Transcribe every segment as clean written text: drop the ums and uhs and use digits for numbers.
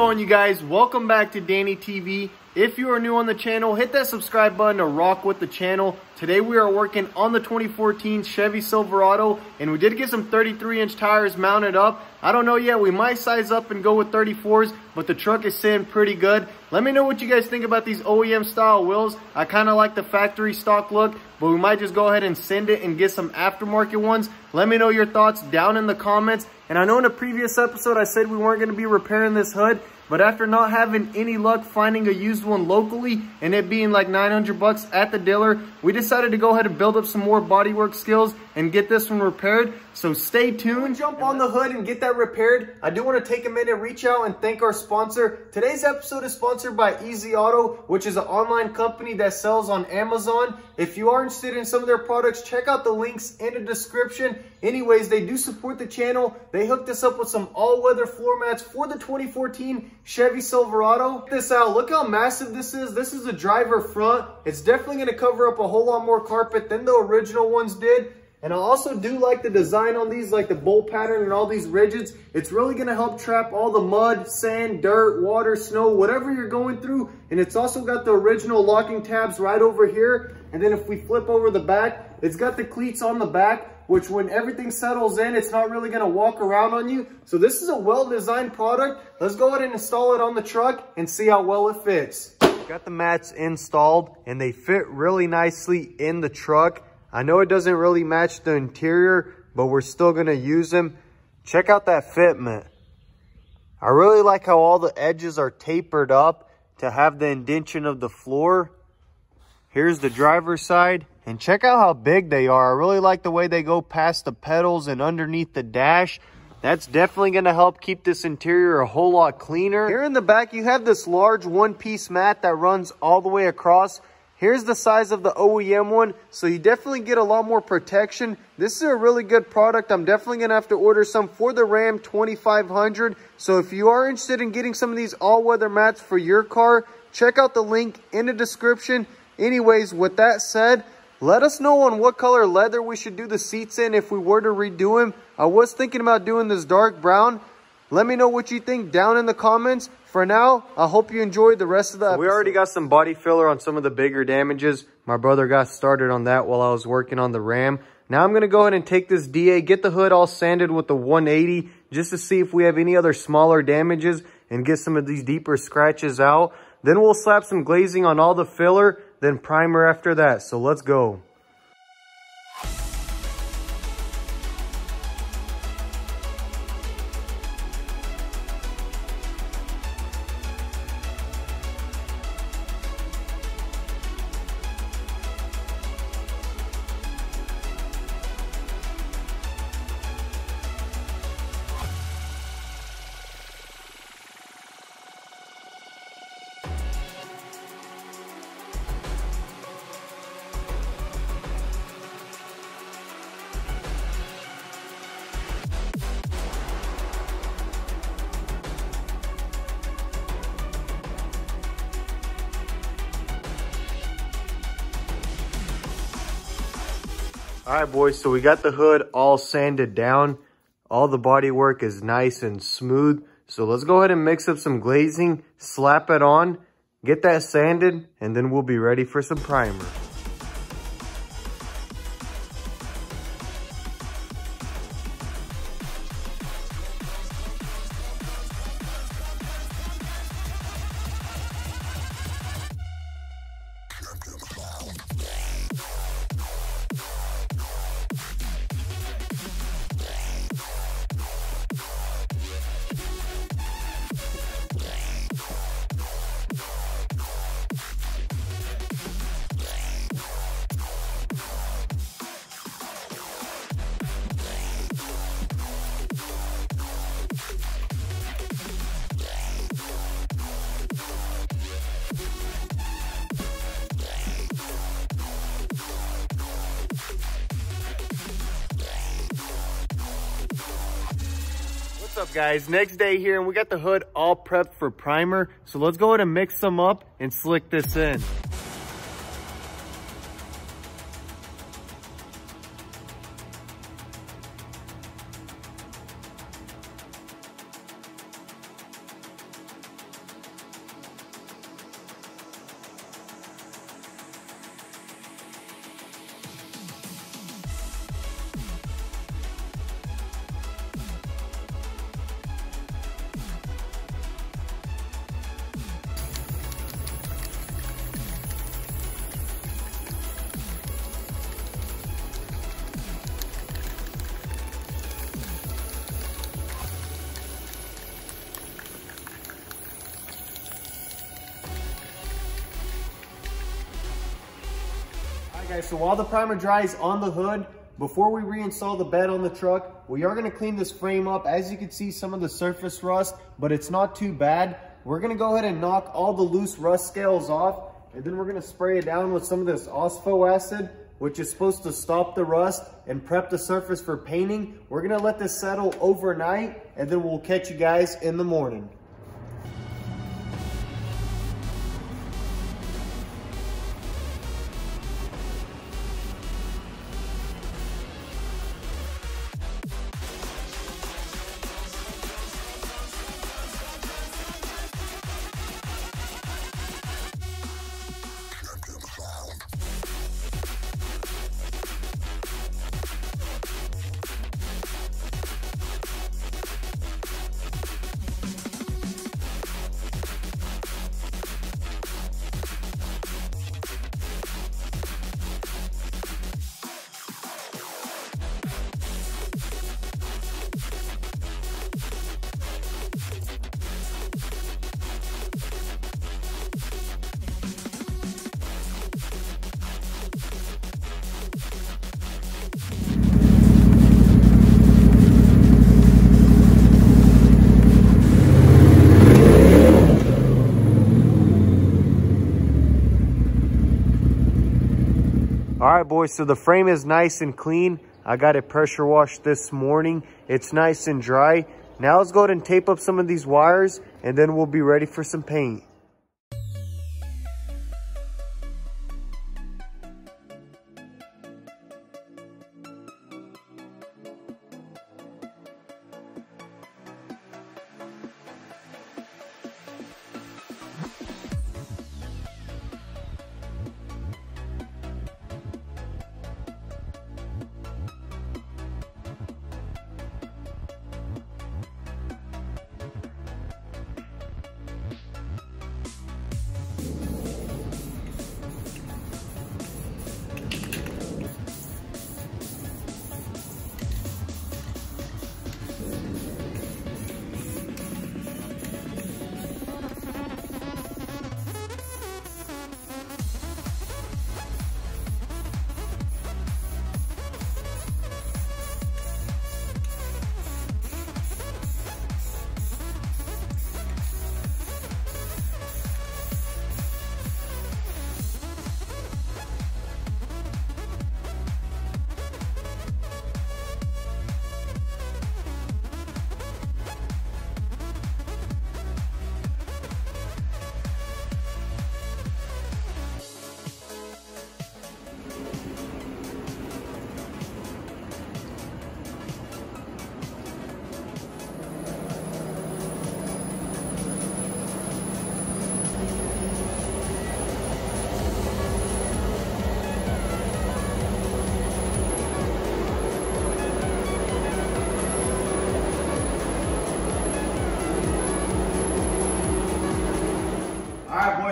going, you guys? Welcome back to Danny TV. If you are new on the channel, hit that subscribe button to rock with the channel. Today we are working on the 2014 Chevy Silverado, and we did get some 33-inch tires mounted up. I don't know yet, we might size up and go with 34s, but the truck is sitting pretty good. Let me know what you guys think about these OEM style wheels. I kind of like the factory stock look, but we might just go ahead and send it and get some aftermarket ones. Let me know your thoughts down in the comments. And I know in a previous episode I said we weren't going to be repairing this hood, but after not having any luck finding a used one locally and it being like 900 bucks at the dealer, we decided to go ahead and build up some more bodywork skills and get this one repaired. So stay tuned. Jump on the hood and get that repaired. I do want to take a minute, reach out and thank our sponsor. Today's episode is sponsored by Easy Auto, which is an online company that sells on Amazon. If you are interested in some of their products, check out the links in the description. Anyways, they do support the channel. They hooked us up with some all-weather floor mats for the 2014 Chevy Silverado. Check this out, look how massive this is. This is a driver front. It's definitely going to cover up a whole lot more carpet than the original ones did. And I also do like the design on these, like the bowl pattern and all these ridges. It's really going to help trap all the mud, sand, dirt, water, snow, whatever you're going through. And it's also got the original locking tabs right over here. And then if we flip over the back, it's got the cleats on the back, which when everything settles in, it's not really gonna walk around on you. So this is a well-designed product. Let's go ahead and install it on the truck and see how well it fits. Got the mats installed and they fit really nicely in the truck. I know it doesn't really match the interior, but we're still gonna use them. Check out that fitment. I really like how all the edges are tapered up to have the indentation of the floor. Here's the driver's side. And check out how big they are. I really like the way they go past the pedals and underneath the dash. That's definitely going to help keep this interior a whole lot cleaner. Here in the back, you have this large one-piece mat that runs all the way across. Here's the size of the OEM one, so you definitely get a lot more protection. This is a really good product. I'm definitely going to have to order some for the Ram 2500. So if you are interested in getting some of these all-weather mats for your car, check out the link in the description. Anyways, with that said, let us know on what color leather we should do the seats in if we were to redo them. I was thinking about doing this dark brown. Let me know what you think down in the comments. For now, I hope you enjoyed the rest of the episode. We already got some body filler on some of the bigger damages. My brother got started on that while I was working on the Ram. Now I'm going to go ahead and take this DA, get the hood all sanded with the 180 just to see if we have any other smaller damages and get some of these deeper scratches out. Then we'll slap some glazing on all the filler, then primer after that, so let's go. All right, boys, so we got the hood all sanded down. All the body work is nice and smooth. So let's go ahead and mix up some glazing, slap it on, get that sanded, and then we'll be ready for some primer. What's up, guys? Next day here, and we got the hood all prepped for primer, so let's go ahead and mix them up and slick this in. right, guys, so while the primer dries on the hood, before we reinstall the bed on the truck, we are going to clean this frame up. As you can see, some of the surface rust, but it's not too bad. We're going to go ahead and knock all the loose rust scales off, and then we're going to spray it down with some of this ospho acid, which is supposed to stop the rust and prep the surface for painting. We're going to let this settle overnight, and then we'll catch you guys in the morning. All right, boys, so the frame is nice and clean. I got it pressure washed this morning. It's nice and dry. Now let's go ahead and tape up some of these wires, and then we'll be ready for some paint.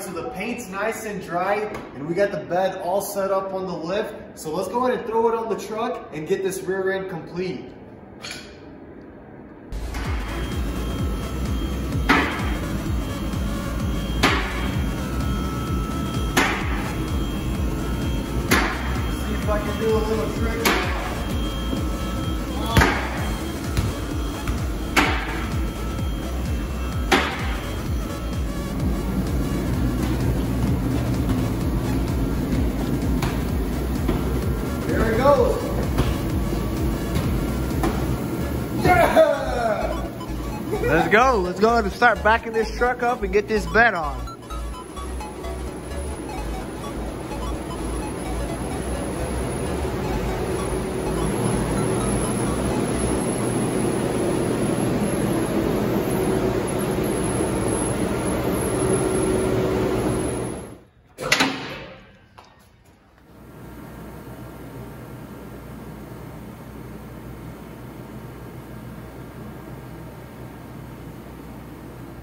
So the paint's nice and dry, and we got the bed all set up on the lift. So let's go ahead and throw it on the truck and get this rear end complete. See if I can do a little trick. Let's go ahead and start backing this truck up and get this bed on.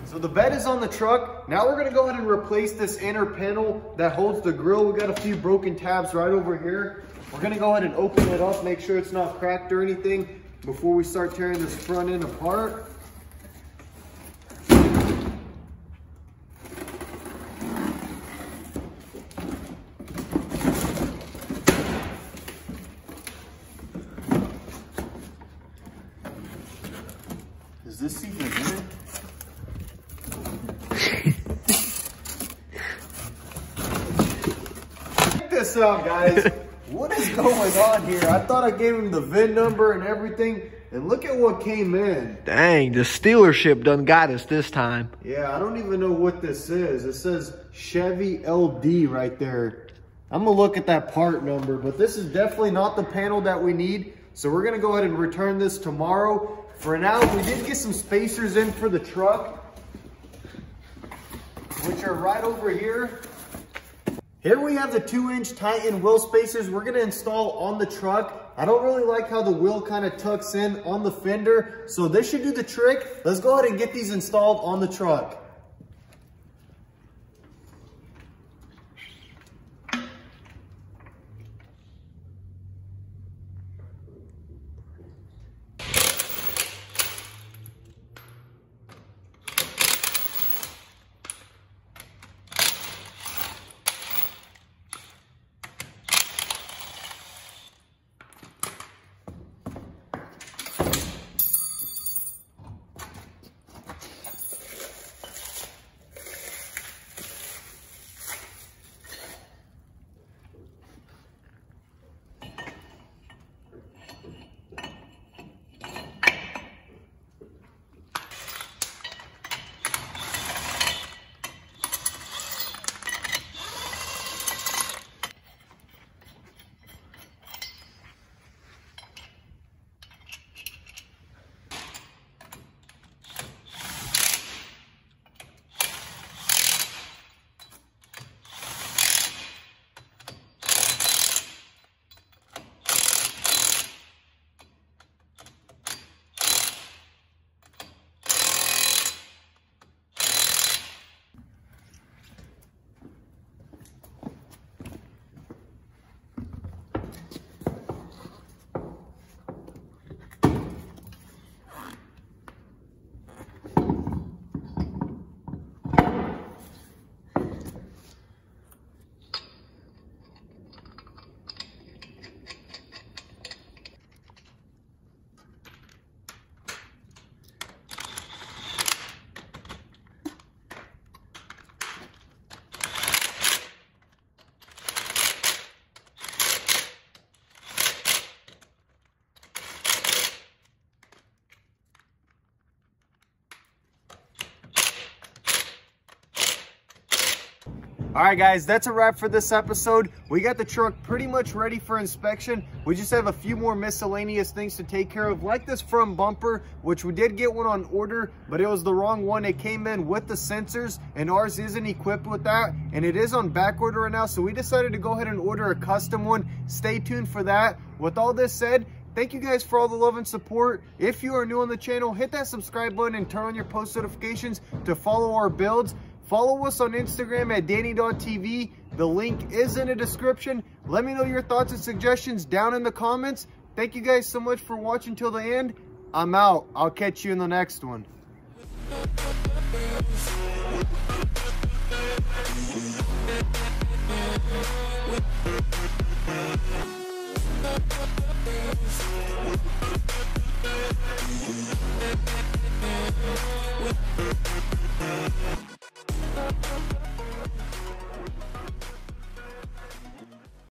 So the bed is on the truck. Now we're gonna go ahead and replace this inner panel that holds the grill. We got a few broken tabs right over here. We're gonna go ahead and open it up, make sure it's not cracked or anything before we start tearing this front end apart. this out, guys. What is going on here? I thought I gave him the VIN number and everything, and look at what came in. Dang, the dealership done got us this time. Yeah, I don't even know what this is. It says Chevy LD right there. I'm gonna look at that part number, but this is definitely not the panel that we need. So we're gonna go ahead and return this tomorrow. For now, we did get some spacers in for the truck, which are right over here. Here we have the 2-inch Titan wheel spacers we're gonna install on the truck. I don't really like how the wheel kind of tucks in on the fender, so this should do the trick. Let's go ahead and get these installed on the truck. All right, guys, that's a wrap for this episode. We got the truck pretty much ready for inspection. We just have a few more miscellaneous things to take care of, like this front bumper, which we did get one on order, but it was the wrong one. It came in with the sensors, and ours isn't equipped with that, and it is on back order right now, so we decided to go ahead and order a custom one. Stay tuned for that. With all this said, thank you guys for all the love and support. If you are new on the channel, hit that subscribe button and turn on your post notifications to follow our builds. Follow us on Instagram at danny.tv. The link is in the description. Let me know your thoughts and suggestions down in the comments. Thank you guys so much for watching till the end. I'm out. I'll catch you in the next one.